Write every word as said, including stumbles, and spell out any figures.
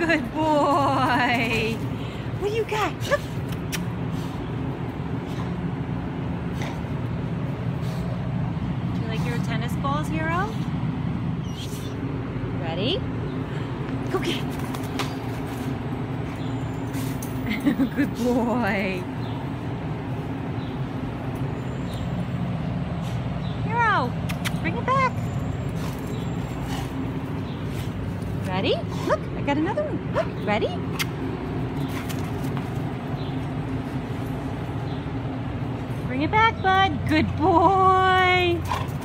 Good boy. What do you got? Look. Do you like your tennis balls, Hero? Ready? Go get it. Good boy. Hero, bring it back. Ready? Look, I got another one. Look, ready? Bring it back, bud. Good boy.